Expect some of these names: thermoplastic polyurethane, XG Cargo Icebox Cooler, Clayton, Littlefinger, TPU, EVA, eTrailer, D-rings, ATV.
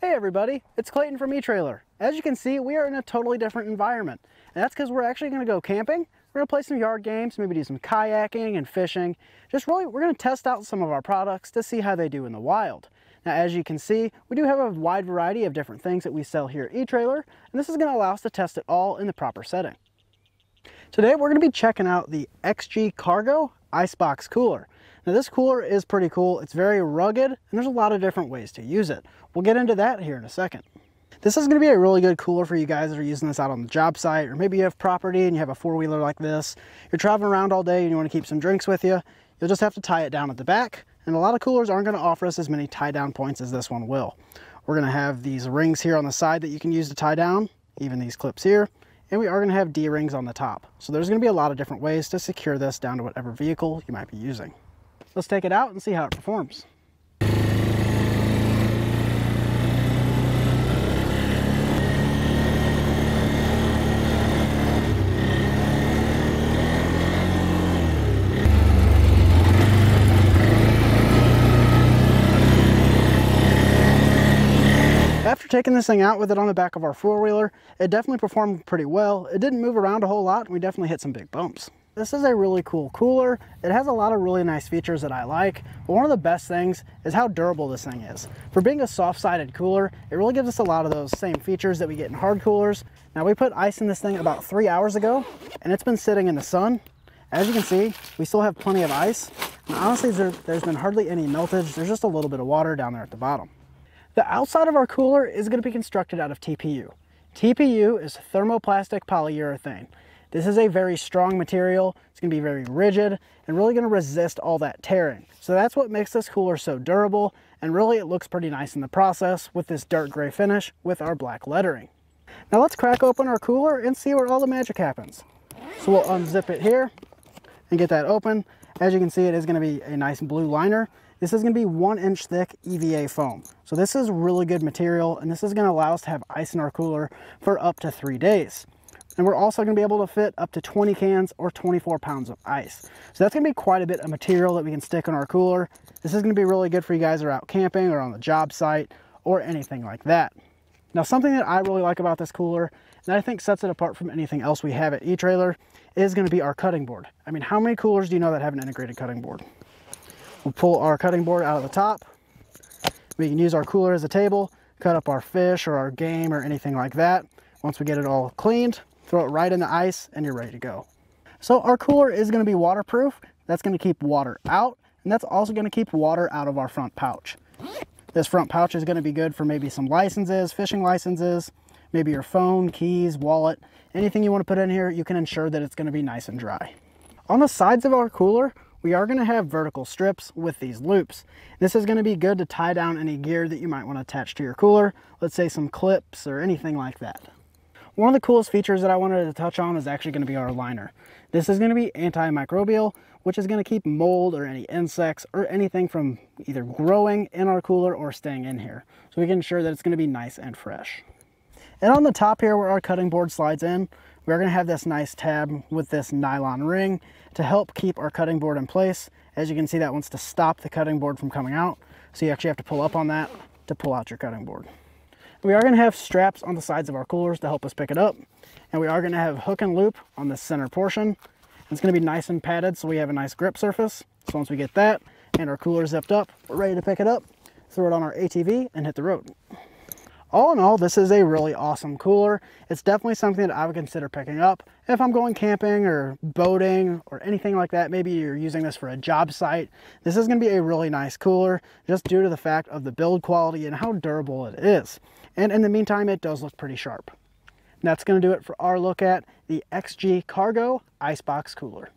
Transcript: Hey everybody, it's Clayton from eTrailer. As you can see, we are in a totally different environment, and that's because we're actually going to go camping. We're going to play some yard games, maybe do some kayaking and fishing. Just really, we're going to test out some of our products to see how they do in the wild. Now, as you can see, we do have a wide variety of different things that we sell here at eTrailer, and this is going to allow us to test it all in the proper setting. Today, we're going to be checking out the XG Cargo Icebox Cooler. Now this cooler is pretty cool. It's very rugged and there's a lot of different ways to use it. We'll get into that here in a second. This is going to be a really good cooler for you guys that are using this out on the job site, or maybe you have property and you have a four-wheeler like this. You're traveling around all day and you want to keep some drinks with you. You'll just have to tie it down at the back, and a lot of coolers aren't going to offer us as many tie down points as this one will. We're going to have these rings here on the side that you can use to tie down, even these clips here, and we are going to have D-rings on the top. So there's going to be a lot of different ways to secure this down to whatever vehicle you might be using. Let's take it out and see how it performs. After taking this thing out with it on the back of our four-wheeler, it definitely performed pretty well. It didn't move around a whole lot, and we definitely hit some big bumps. This is a really cool cooler. It has a lot of really nice features that I like, but one of the best things is how durable this thing is. For being a soft-sided cooler, it really gives us a lot of those same features that we get in hard coolers. Now, we put ice in this thing about 3 hours ago, and it's been sitting in the sun. As you can see, we still have plenty of ice. And honestly, there's been hardly any meltage. There's just a little bit of water down there at the bottom. The outside of our cooler is going to be constructed out of TPU. TPU is thermoplastic polyurethane. This is a very strong material. It's going to be very rigid and really going to resist all that tearing. So that's what makes this cooler so durable, and really it looks pretty nice in the process with this dark gray finish with our black lettering. Now let's crack open our cooler and see where all the magic happens. So we'll unzip it here and get that open. As you can see, it is going to be a nice blue liner. This is going to be 1 inch thick EVA foam. So this is really good material, and this is going to allow us to have ice in our cooler for up to 3 days. And we're also going to be able to fit up to 20 cans or 24 pounds of ice. So that's going to be quite a bit of material that we can stick in our cooler. This is going to be really good for you guys that are out camping or on the job site or anything like that. Now, something that I really like about this cooler, and I think sets it apart from anything else we have at eTrailer, is going to be our cutting board. I mean, how many coolers do you know that have an integrated cutting board? We'll pull our cutting board out of the top. We can use our cooler as a table, cut up our fish or our game or anything like that. Once we get it all cleaned, throw it right in the ice and you're ready to go. So our cooler is going to be waterproof. That's going to keep water out, and that's also going to keep water out of our front pouch. This front pouch is going to be good for maybe some licenses, fishing licenses, maybe your phone, keys, wallet, anything you want to put in here. You can ensure that it's going to be nice and dry. On the sides of our cooler, we are going to have vertical strips with these loops. This is going to be good to tie down any gear that you might want to attach to your cooler. Let's say some clips or anything like that. One of the coolest features that I wanted to touch on is actually going to be our liner. This is going to be antimicrobial, which is going to keep mold or any insects or anything from either growing in our cooler or staying in here. So we can ensure that it's going to be nice and fresh. And on the top here where our cutting board slides in, we're going to have this nice tab with this nylon ring to help keep our cutting board in place. As you can see, that wants to stop the cutting board from coming out. So you actually have to pull up on that to pull out your cutting board. We are going to have straps on the sides of our coolers to help us pick it up, and we are going to have hook and loop on the center portion. It's going to be nice and padded so we have a nice grip surface. So once we get that and our cooler zipped up, we're ready to pick it up, throw it on our ATV, and hit the road. All in all, this is a really awesome cooler. It's definitely something that I would consider picking up if I'm going camping or boating or anything like that. Maybe you're using this for a job site. This is going to be a really nice cooler just due to the fact of the build quality and how durable it is. And in the meantime, it does look pretty sharp. And that's going to do it for our look at the XG Cargo Icebox Cooler.